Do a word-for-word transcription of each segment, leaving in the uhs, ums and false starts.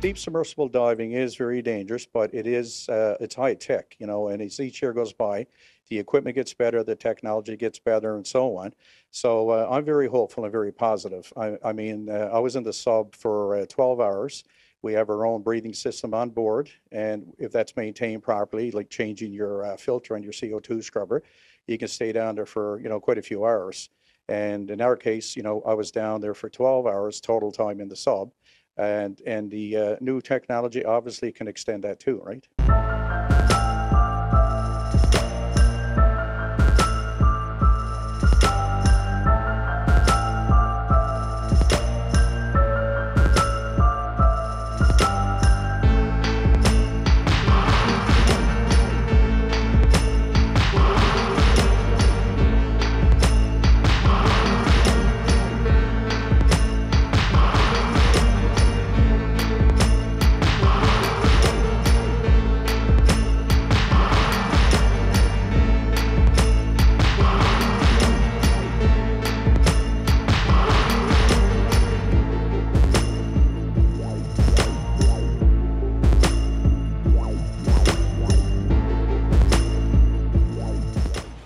Deep submersible diving is very dangerous, but it is uh, it's high tech, you know, and as each year goes by, the equipment gets better, the technology gets better, and so on. So uh, I'm very hopeful and very positive. I, I mean, uh, I was in the sub for uh, twelve hours. We have our own breathing system on board, and if that's maintained properly, like changing your uh, filter on your C O two scrubber, you can stay down there for, you know, quite a few hours. And in our case, you know, I was down there for twelve hours total time in the sub. And, and the uh, new technology obviously can extend that too, right?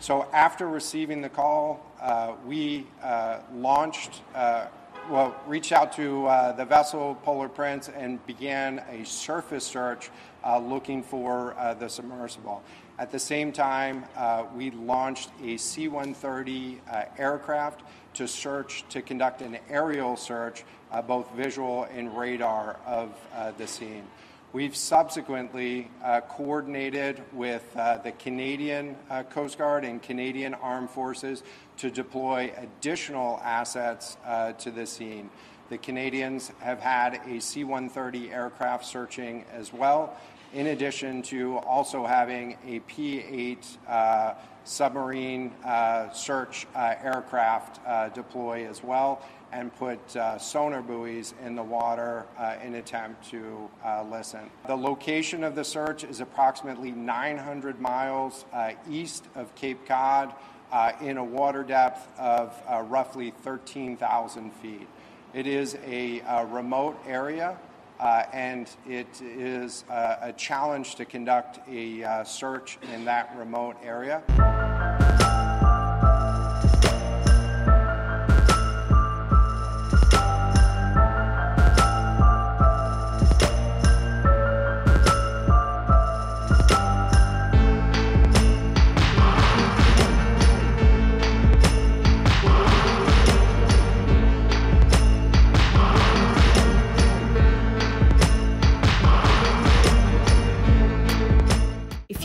So after receiving the call, uh, we uh, launched, uh, well, reached out to uh, the vessel Polar Prince and began a surface search uh, looking for uh, the submersible. At the same time, uh, we launched a C one thirty uh, aircraft to search, to conduct an aerial search, uh, both visual and radar of uh, the scene. We've subsequently uh, coordinated with uh, the Canadian uh, Coast Guard and Canadian Armed Forces to deploy additional assets uh, to the scene. The Canadians have had a C one thirty aircraft searching as well, in addition to also having a P eight uh, submarine uh, search uh, aircraft uh, deploy as well, and put uh, sonar buoys in the water uh, in attempt to uh, listen. The location of the search is approximately nine hundred miles uh, east of Cape Cod uh, in a water depth of uh, roughly thirteen thousand feet. It is a uh, remote area uh, and it is uh, a challenge to conduct a uh, search in that remote area. If